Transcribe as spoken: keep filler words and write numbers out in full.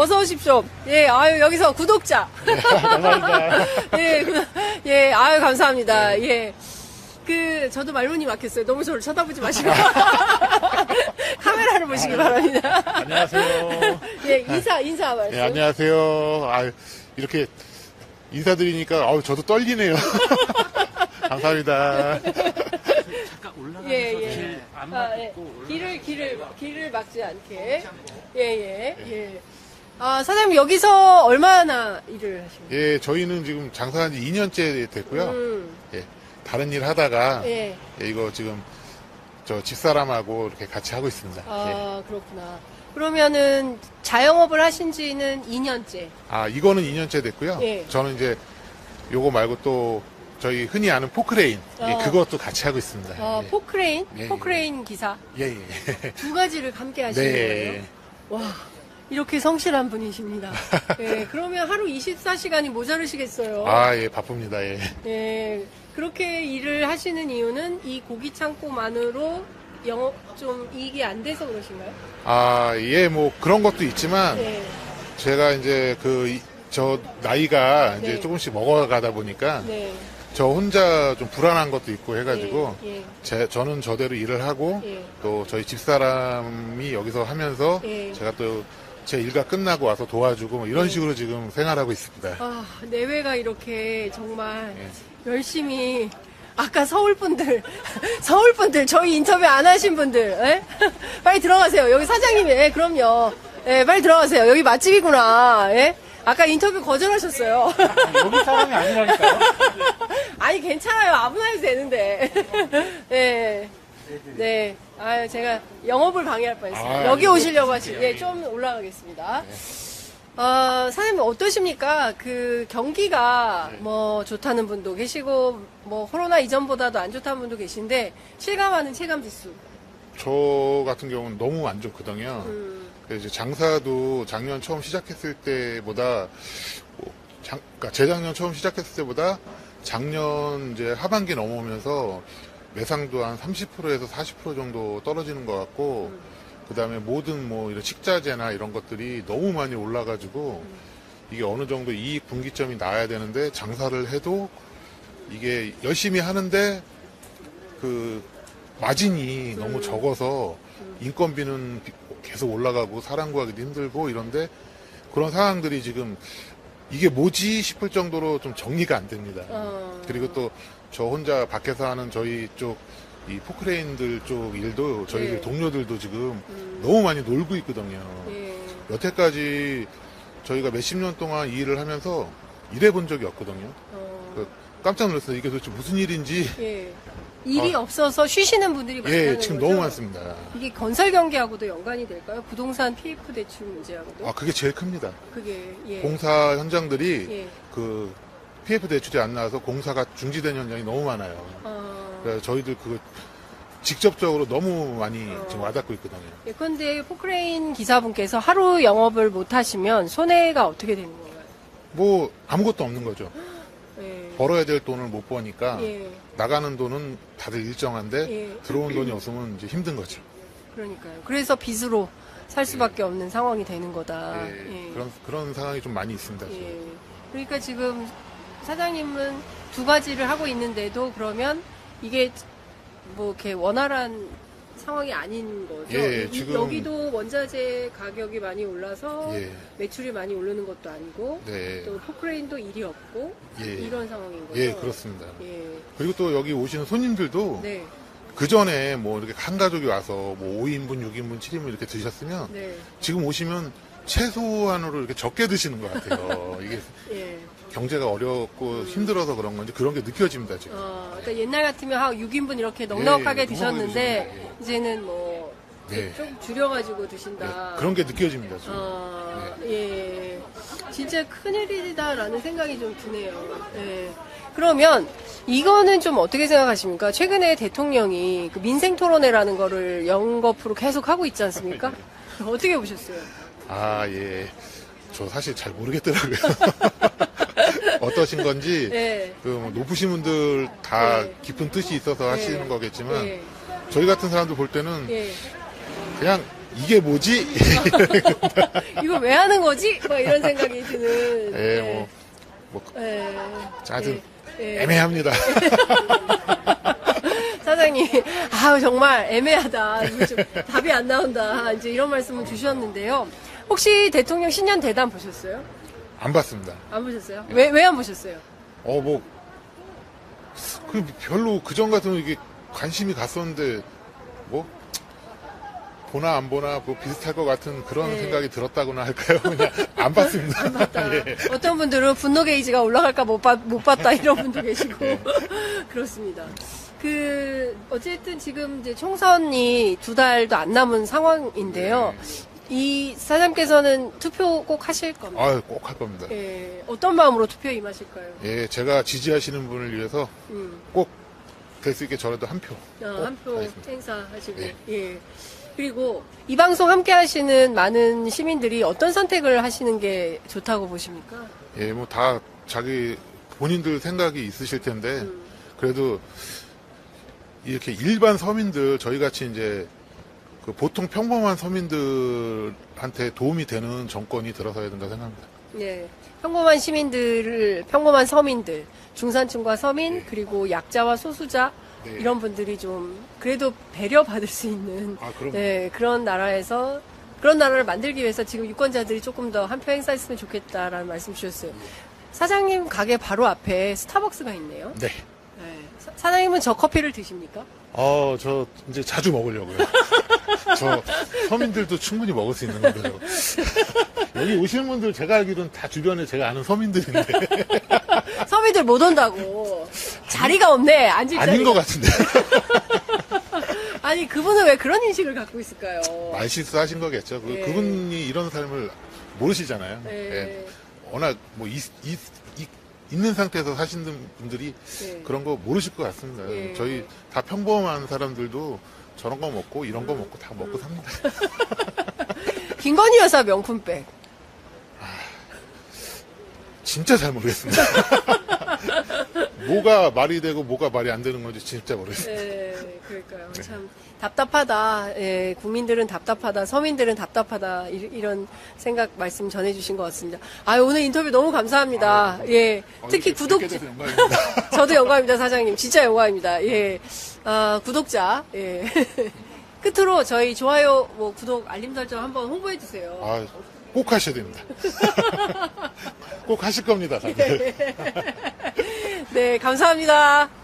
어서 오십시오. 예, 아유, 여기서 구독자. 예, 예, 아유, 감사합니다. 예. 그, 저도 말문이 막혔어요. 너무 저를 쳐다보지 마시고. 카메라를 보시기 바랍니다. 안녕하세요. 예, 인사, 인사 말씀. 예, 안녕하세요. 아유, 이렇게 인사드리니까, 아우, 저도 떨리네요. 감사합니다. 잠깐 올라가면서 예, 예. 길 안 막고 아, 예. 길을, 길을, 길을 막지 않게. 예, 예, 예. 예. 아, 사장님, 여기서 얼마나 일을 하십니까? 예, 저희는 지금 장사한 지 이 년째 됐고요. 음. 예. 다른 일 하다가 예. 예, 이거 지금 저 집사람하고 이렇게 같이 하고 있습니다. 아 예. 그렇구나. 그러면은 자영업을 하신 지는 이 년째? 아 이거는 이 년째 됐고요. 예. 저는 이제 요거 말고 또 저희 흔히 아는 포크레인 아. 예, 그것도 같이 하고 있습니다. 아, 예. 포크레인? 예, 포크레인 예. 기사? 예예. 예. 두 가지를 함께 하시는 네. 거예요? 와 이렇게 성실한 분이십니다. 예, 그러면 하루 이십사 시간이 모자르시겠어요? 아 예 바쁩니다. 예. 예. 그렇게 일을 하시는 이유는 이 고기 창고만으로 영업 좀 이익이 안 돼서 그러신가요? 아, 예, 뭐 그런 것도 있지만 네. 제가 이제 그 저 나이가 네. 이제 조금씩 먹어가다 보니까 네. 저 혼자 좀 불안한 것도 있고 해가지고 예, 예. 제, 저는 저대로 일을 하고 예. 또 저희 집사람이 여기서 하면서 예. 제가 또 제 일과 끝나고 와서 도와주고 뭐 이런 네. 식으로 지금 생활하고 있습니다. 아, 내외가 이렇게 정말 네. 열심히 아까 서울 분들 서울 분들 저희 인터뷰 안 하신 분들 에? 빨리 들어가세요. 여기 사장님이 그럼요. 에, 빨리 들어가세요. 여기 맛집이구나. 에? 아까 인터뷰 거절하셨어요. 여기 사람이 아니라니까요. 아니 괜찮아요. 아무나 해도 되는데. 네. 네, 아유 제가 영업을 방해할 뻔했어요. 아, 여기 오시려고 하시죠. 예, 좀 올라가겠습니다. 네. 어, 사장님 어떠십니까? 그 경기가 네. 뭐 좋다는 분도 계시고 뭐 코로나 이전보다도 안 좋다는 분도 계신데 실감하는 체감 지수. 저 같은 경우는 너무 안 좋거든요. 음. 그래서 이제 장사도 작년 처음 시작했을 때보다, 뭐, 장, 그러니까 재작년 처음 시작했을 때보다 작년 이제 하반기 넘어오면서. 매상도 한 삼십 퍼센트에서 사십 퍼센트 정도 떨어지는 것 같고 음. 그 다음에 모든 뭐 이런 식자재나 이런 것들이 너무 많이 올라가지고 음. 이게 어느 정도 이익 분기점이 나와야 되는데 장사를 해도 이게 열심히 하는데 그 마진이 음. 너무 적어서 음. 인건비는 계속 올라가고 사람 구하기도 힘들고 이런데 그런 상황들이 지금 이게 뭐지 싶을 정도로 좀 정리가 안 됩니다. 어. 그리고 또 저 혼자 밖에서 하는 저희 쪽 이 포크레인들 쪽 일도 저희 예. 동료들도 지금 음. 너무 많이 놀고 있거든요. 예. 여태까지 저희가 몇십 년 동안 이 일을 하면서 일해 본 적이 없거든요. 어. 그 깜짝 놀랐어요. 이게 도대체 무슨 일인지. 예. 일이 어. 없어서 쉬시는 분들이 많아요. 예, 지금 거죠? 너무 많습니다. 이게 건설 경기하고도 연관이 될까요? 부동산 피에프 대출 문제하고도? 아, 그게 제일 큽니다. 그게 예. 공사 현장들이 예. 그 피에프 대출이 안 나와서 공사가 중지된 현장이 너무 많아요. 어... 그래서 저희들 그거 직접적으로 너무 많이 어... 지금 와닿고 있거든요. 예, 그런데 포크레인 기사분께서 하루 영업을 못 하시면 손해가 어떻게 되는 건가요? 뭐 아무것도 없는 거죠. 예. 벌어야 될 돈을 못 버니까 예. 나가는 돈은 다들 일정한데 예. 들어온 돈이 없으면 이제 힘든 거죠. 그러니까요. 그래서 빚으로 살 수밖에 예. 없는 상황이 되는 거다. 예. 예. 그런 그런 상황이 좀 많이 있습니다. 지금. 예. 그러니까 지금 사장님은 두 가지를 하고 있는데도 그러면 이게 뭐 이렇게 원활한 상황이 아닌 거죠? 예, 이, 지금 여기도 원자재 가격이 많이 올라서 예. 매출이 많이 오르는 것도 아니고 네. 또 포크레인도 일이 없고 예. 이런 상황인 거죠? 예, 그렇습니다. 예. 그리고 또 여기 오시는 손님들도 네. 그 전에 뭐 이렇게 한 가족이 와서 뭐 오 인분, 육 인분, 칠 인분 이렇게 드셨으면 네. 지금 오시면 최소한으로 이렇게 적게 드시는 것 같아요. 이게 예. 경제가 어렵고 음. 힘들어서 그런 건지 그런 게 느껴집니다, 지금. 어, 그러니까 옛날 같으면 한 육 인분 이렇게 넉넉하게 예, 드셨는데, 예. 이제는 뭐, 예. 좀 줄여가지고 드신다. 예, 그런 게 느껴집니다, 지금. 어, 예. 예. 진짜 큰일이다라는 생각이 좀 드네요. 예. 그러면 이거는 좀 어떻게 생각하십니까? 최근에 대통령이 그 민생 토론회라는 거를 연거푸로 계속 하고 있지 않습니까? 예. 어떻게 보셨어요? 아, 예. 저 사실 잘 모르겠더라고요. 어떠신 건지 네. 그 높으신 분들 다 네. 깊은 뜻이 있어서 하시는 네. 거겠지만 네. 저희 같은 사람들 볼 때는 네. 그냥 이게 뭐지? 이거 왜 하는 거지? 막 이런 생각이 드는. 예, 네. 뭐, 뭐, 네. 하여튼 네. 애매합니다. 사장님, 아우, 정말 애매하다. 좀 답이 안 나온다. 이제 이런 말씀을 주셨는데요. 혹시 대통령 신년 대담 보셨어요? 안 봤습니다. 안 보셨어요? 네. 왜, 왜 안 보셨어요? 어, 뭐, 그 별로 그전 같으면 이게 관심이 갔었는데, 뭐, 보나 안 보나 뭐 비슷할 것 같은 그런 네. 생각이 들었다거나 할까요? 그냥 안 봤습니다. 안 봤다. 예. 어떤 분들은 분노 게이지가 올라갈까 못, 봐, 못 봤다 이런 분도 계시고. 네. 그렇습니다. 그, 어쨌든 지금 이제 총선이 두 달도 안 남은 상황인데요. 네. 이 사장님께서는 투표 꼭 하실 겁니다. 아, 꼭 할 겁니다. 예. 어떤 마음으로 투표에 임하실까요? 예, 제가 지지하시는 분을 위해서 음. 꼭 될 수 있게 저라도 한 표. 아, 한 표 행사하시고. 예. 예. 그리고 이 방송 함께 하시는 많은 시민들이 어떤 선택을 하시는 게 좋다고 보십니까? 예, 뭐 다 자기 본인들 생각이 있으실 텐데 음. 그래도 이렇게 일반 서민들 저희 같이 이제 그 보통 평범한 서민들한테 도움이 되는 정권이 들어서야 된다 생각합니다. 예, 평범한 시민들을 평범한 서민들, 중산층과 서민 네. 그리고 약자와 소수자 네. 이런 분들이 좀 그래도 배려받을 수 있는 아, 네, 그런 나라에서 그런 나라를 만들기 위해서 지금 유권자들이 조금 더 한 표 행사했으면 좋겠다라는 말씀 주셨어요. 네. 사장님 가게 바로 앞에 스타벅스가 있네요. 네. 네. 사, 사장님은 저 커피를 드십니까? 어, 저 이제 자주 먹으려고요. 저 서민들도 충분히 먹을 수 있는 건데요. 여기 오시는 분들 제가 알기로는 다 주변에 제가 아는 서민들인데. 서민들 못 온다고. 자리가 없네. 앉을 자리가. 아닌 것 같은데. 아니 그분은 왜 그런 인식을 갖고 있을까요? 말실수 하신 거겠죠. 네. 그분이 이런 삶을 모르시잖아요. 네. 네. 워낙 뭐 이, 이, 이, 있는 상태에서 사시는 분들이 네. 그런 거 모르실 것 같습니다. 네. 저희 다 평범한 사람들도 저런 거 먹고 이런 거 음, 먹고 다 먹고 음. 삽니다. 김건희 여사 명품백. 아, 진짜 잘 모르겠습니다. 뭐가 말이 되고 뭐가 말이 안 되는 건지 진짜 모르겠습니다. 네, 그러니까요. 네. 참 답답하다. 예, 국민들은 답답하다. 서민들은 답답하다. 이, 이런 생각 말씀 전해주신 것 같습니다. 아, 오늘 인터뷰 너무 감사합니다. 아, 예, 어, 특히 구독자. 저도 영광입니다, 사장님. 진짜 영광입니다. 예. 아, 구독자, 예. 끝으로 저희 좋아요, 뭐, 구독, 알림 설정 한번 홍보해주세요. 아, 꼭 하셔야 됩니다. 꼭 하실 겁니다, 사장님. 네, 감사합니다.